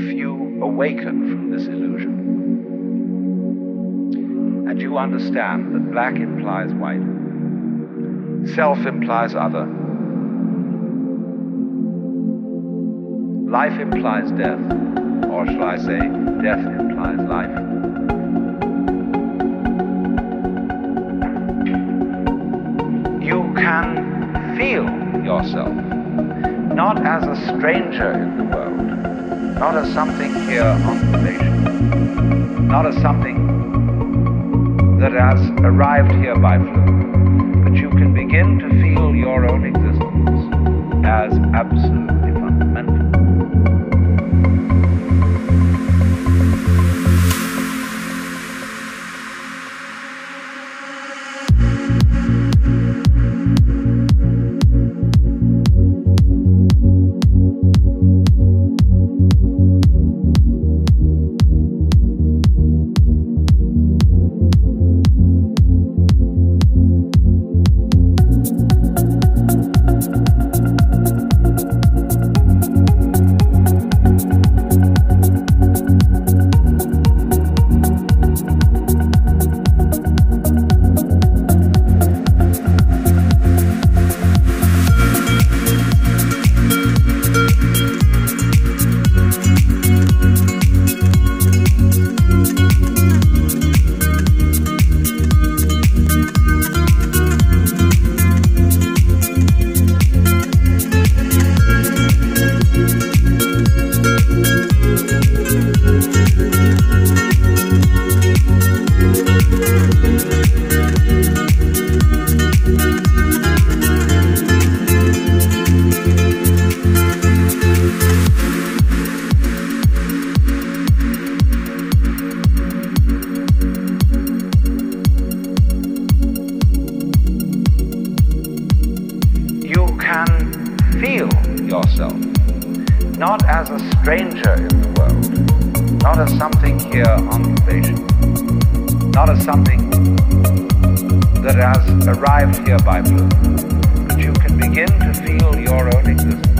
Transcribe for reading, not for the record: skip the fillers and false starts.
if you awaken from this illusion and you understand that black implies white, self implies other, life implies death, or shall I say, death implies life. You can feel yourself, not as a stranger in the world, not as something here on the nation, not as something that has arrived here by fluke, but you can begin to feel your own existence as absolutely fundamental. That has arrived here by fluke, but you can begin to feel your own existence